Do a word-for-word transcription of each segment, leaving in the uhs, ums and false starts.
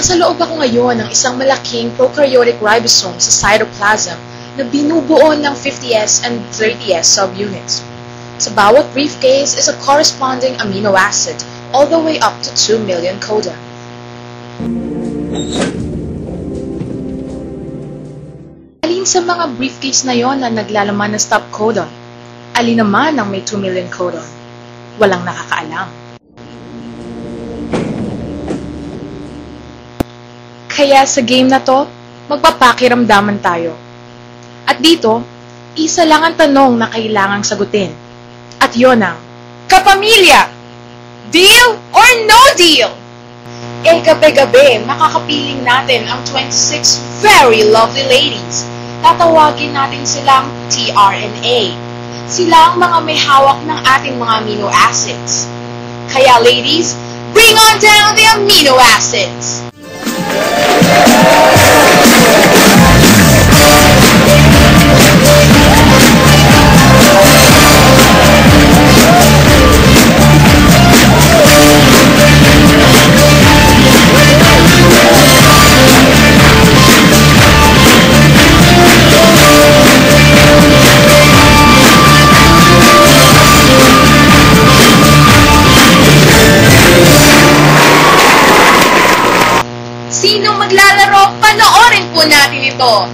Nasa loob ako ngayon ng isang malaking prokaryotic ribosome sa cytoplasm na binubuo ng fifty S and thirty S subunits. Sa bawat briefcase is a corresponding amino acid all the way up to two million codon. Alin sa mga briefcase na yon na naglalaman ng stop codon? Alin naman ang may two million codon? Walang nakakaalam. Kaya sa game na to, magpapakiramdaman tayo. At dito, isa lang ang tanong na kailangang sagutin. At yon ang, kapamilya! Deal or no deal? Eh, gabi-gabi, makakapiling natin ang twenty-six very lovely ladies. Tatawagin natin silang tRNA. Sila ang mga may hawak ng ating mga amino acids. Kaya ladies, bring on down the amino acids! Sinong maglalaro? Panoorin po natin ito!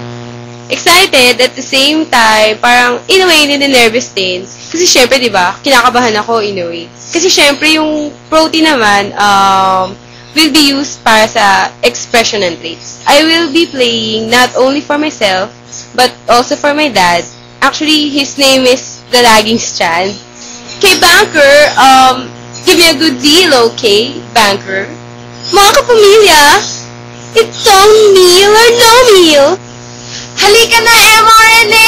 Excited at the same time, parang in a way, nininervous din. Kasi syempre, di ba, kinakabahan ako in a way. Kasi syempre, yung protein naman um, will be used para sa expression and traits. I will be playing not only for myself, but also for my dad. Actually, his name is the Laging Strand. Okay, Banker, um, give me a good deal, okay, Banker? Mga kapamilya! It's all meal or no meal. Halika na, mRNA!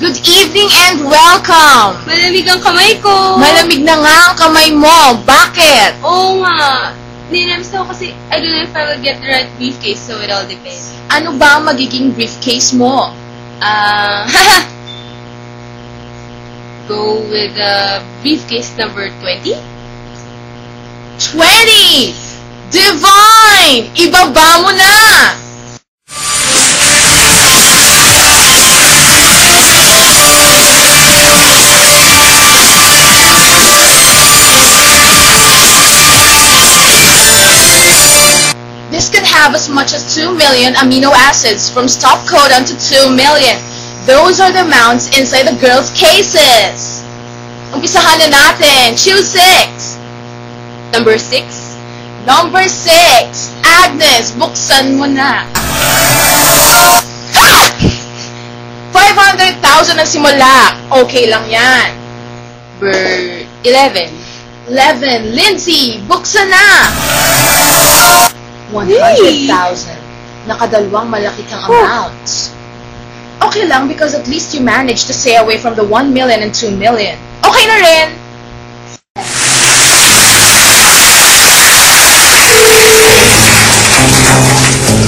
Good evening and welcome! Malamig ang kamay ko! Malamig na nga ang kamay mo! Bakit? Oo nga! Ninervous ako kasi I don't know if I will get the right briefcase, so it all depends. Ano ba ang magiging briefcase mo? Ah... Uh, Go with uh, briefcase number twenty? twenty! Divine! Ibaba mo na! This could have as much as two million amino acids from stop codon to two million. Those are the amounts inside the girls' cases. Umpisahan na natin. Choose six. Number six. Number six. Agnes, buksan mo na. five hundred thousand na simula. Okay lang yan. Number eleven. eleven. Lindsay, buksan na. one hundred thousand. Nakadalawang malaki kang amounts. Okay lang because at least you managed to stay away from the one million and two million. Okay na rin!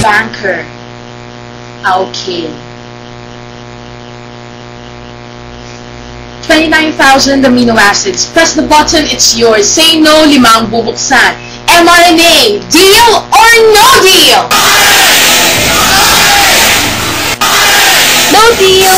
Banker. Okay. twenty-nine thousand amino acids. Press the button, it's yours. Say no, limang bubuksan. mRNA, deal or no deal? No deal! Woohoo!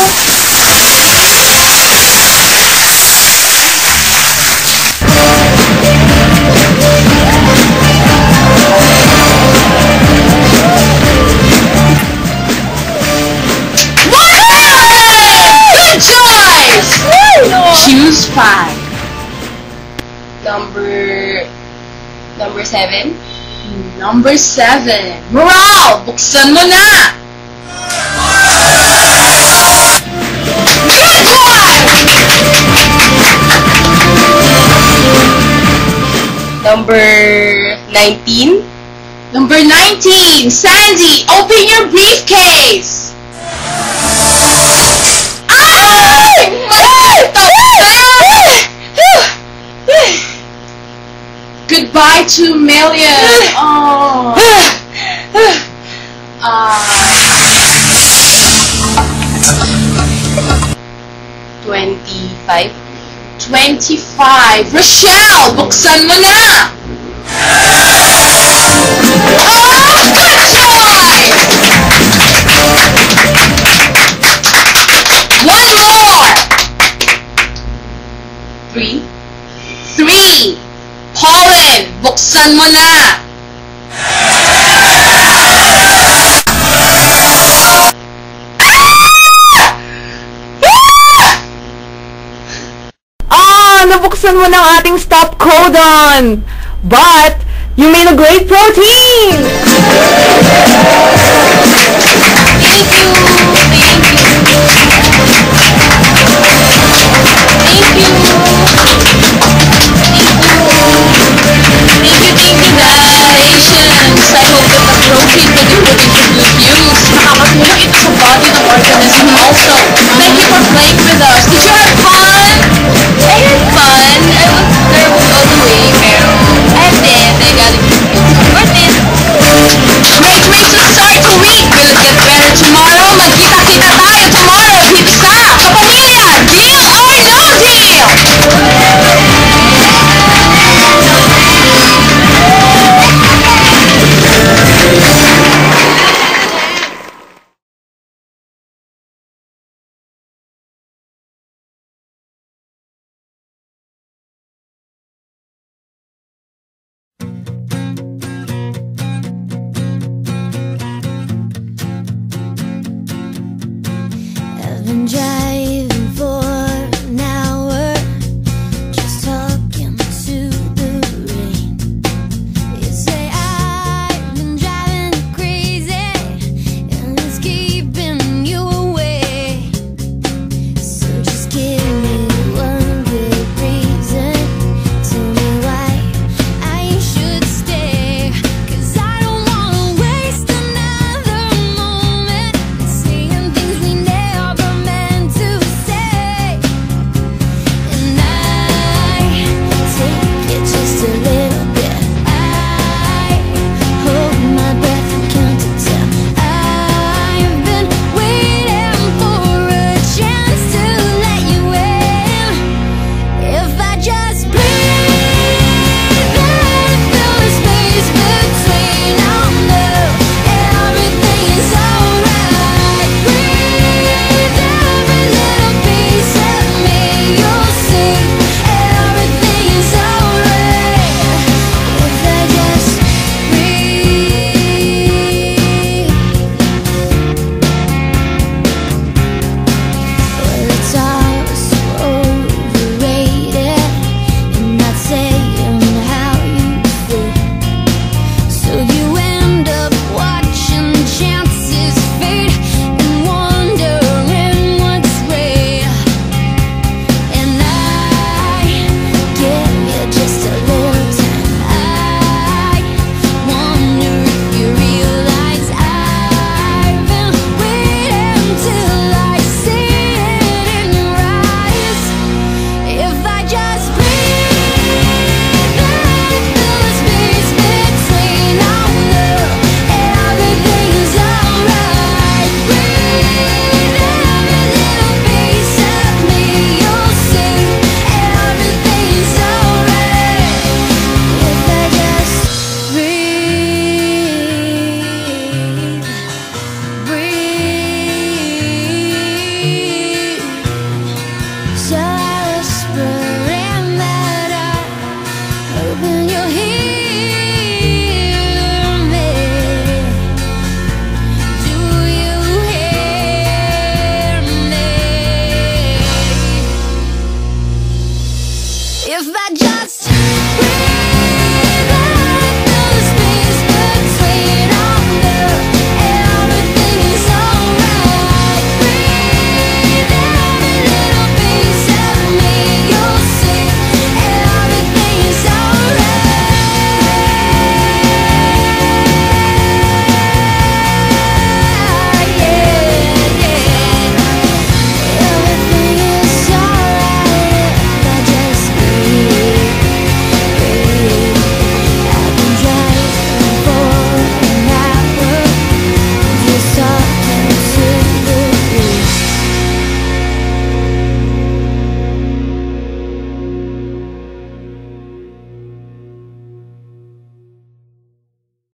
Good choice! Choose five. Number... Number seven? Number seven. Morale! Buksan mo na! Number nineteen? Number nineteen! Sandy, open your briefcase! Ay! Goodbye, two million! Oh. uh. twenty-five? twenty-five. Rochelle, buksan mo na! Oh, good choice! One more! Three. Three. Pollen, buksan mo na! Nabuksan mo na ang ating stop codon. But, you made a great protein! Thank you! Thank you! Thank you! Thank you, thank you guys! I hope that the protein that you put into good use makakatulong ito sa body ng organism also. Thank you for playing with us. Did you have fun? I had fun. I was nervous all the way, pero I did. I got a good result. Worth it. Great way to start the week. Will it get better tomorrow? Magkita-kita tayo tomorrow dito sa Kapamilya. Deal or no deal? Just